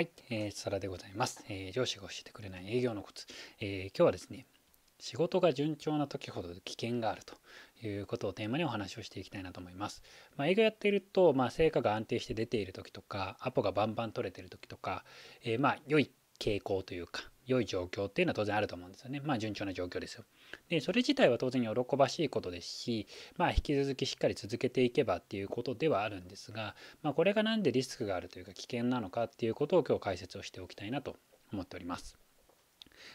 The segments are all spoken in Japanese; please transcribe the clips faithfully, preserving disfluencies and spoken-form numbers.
はい、えー、サラでございます、えー。上司が教えてくれない営業のコツ、えー。今日はですね、仕事が順調な時ほど危険があるということをテーマにお話をしていきたいなと思います。まあ、営業やっていると、まあ、成果が安定して出ている時とか、アポがバンバン取れている時とか、えー、まあ良い傾向というか、良い状況っていうのは当然あると思うんですよね。まあ順調な状況ですよ。で、それ自体は当然喜ばしいことですし、まあ引き続きしっかり続けていけばっていうことではあるんですが、まあこれがなんでリスクがあるというか危険なのかっていうことを今日解説をしておきたいなと思っております。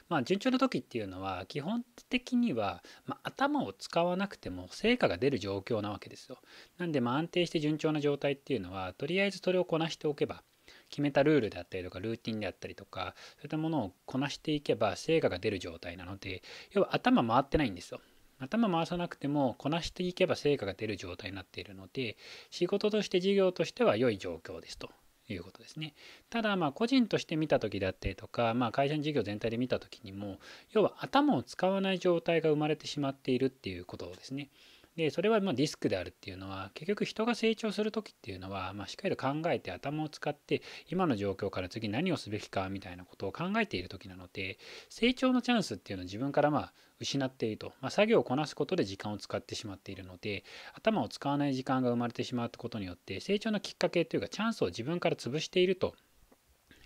まあ順調な時っていうのは基本的には、まあ、頭を使わなくても成果が出る状況なわけですよ。なんでまあ安定して順調な状態っていうのはとりあえずそれをこなしておけば、決めたルールであったりとかルーティンであったりとかそういったものをこなしていけば成果が出る状態なので、要は頭回ってないんですよ。頭回さなくてもこなしていけば成果が出る状態になっているので、仕事として事業としては良い状況ですということですね。ただまあ個人として見た時だったりとか、まあ、会社の事業全体で見た時にも、要は頭を使わない状態が生まれてしまっているっていうことですね。で、それはまあリスクであるっていうのは、結局人が成長する時っていうのは、まあ、しっかりと考えて頭を使って今の状況から次何をすべきかみたいなことを考えている時なので、成長のチャンスっていうのを自分からまあ失っていると、まあ、作業をこなすことで時間を使ってしまっているので、頭を使わない時間が生まれてしまうことによって成長のきっかけというかチャンスを自分から潰していると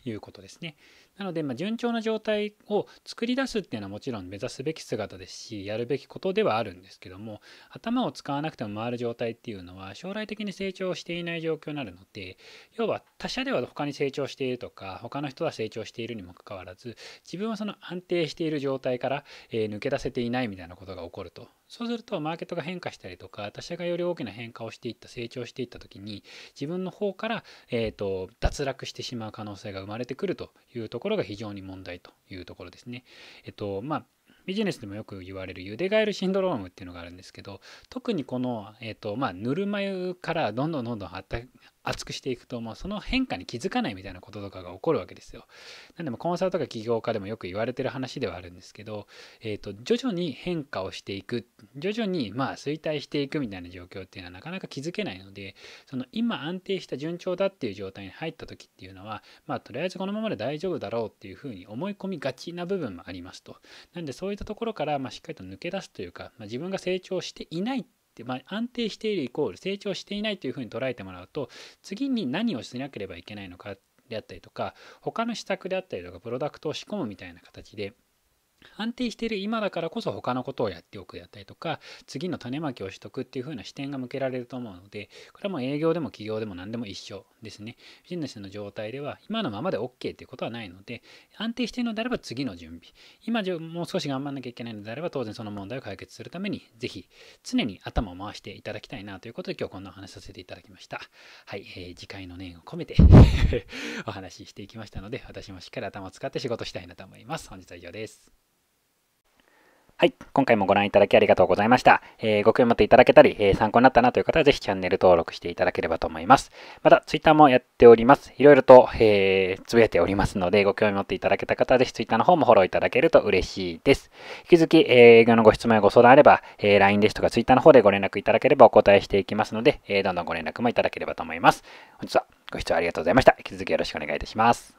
いうことですね。なので、まあ、順調な状態を作り出すっていうのはもちろん目指すべき姿ですし、やるべきことではあるんですけども、頭を使わなくても回る状態っていうのは将来的に成長していない状況になるので、要は他者では他に成長しているとか他の人は成長しているにもかかわらず、自分はその安定している状態から、えー、抜け出せていないみたいなことが起こると。そうするとマーケットが変化したりとか、他社がより大きな変化をしていった、成長していった時に自分の方から、えーと、脱落してしまう可能性が生まれてくるというところが非常に問題というところですね。えっとまあビジネスでもよく言われるゆでガエルシンドロームっていうのがあるんですけど、特にこの、えーとまあ、ぬるま湯からどんどんどんどん熱くしていくと、もうその変化に気づかないみたいなこととかが起こるわけですよ。なんでもコンサルとか起業家でもよく言われてる話ではあるんですけど、えーと、徐々に変化をしていく、徐々にまあ衰退していくみたいな状況っていうのはなかなか気づけないので、その今安定した順調だっていう状態に入った時っていうのは、まあとりあえずこのままで大丈夫だろうっていうふうに思い込みがちな部分もありますと。なんでそういったところからまあしっかりと抜け出すというか、まあ、自分が成長していないって、まあ、安定しているイコール成長していないというふうに捉えてもらうと、次に何をしなければいけないのかであったりとか、他の施策であったりとかプロダクトを仕込むみたいな形で、安定している今だからこそ他のことをやっておくであったりとか、次の種まきをしとくっていう風な視点が向けられると思うので、これはもう営業でも起業でも何でも一緒ですね。ビジネスの状態では今のままで OK っていうことはないので、安定しているのであれば次の準備、今もう少し頑張んなきゃいけないのであれば当然その問題を解決するために、ぜひ常に頭を回していただきたいなということで、今日こんなお話させていただきました。はい、えー、次回の念を込めてお話ししていきましたので、私もしっかり頭を使って仕事したいなと思います。本日は以上です。はい。今回もご覧いただきありがとうございました。えー、ご興味持っていただけたり、えー、参考になったなという方はぜひチャンネル登録していただければと思います。また、ツイッターもやっております。いろいろと、えー、つぶやいておりますので、ご興味持っていただけた方はぜひツイッターの方もフォローいただけると嬉しいです。引き続き、えー、営業のご質問やご相談あれば、えー、ライン ですとかツイッターの方でご連絡いただければお答えしていきますので、えー、どんどんご連絡もいただければと思います。本日はご視聴ありがとうございました。引き続きよろしくお願いいたします。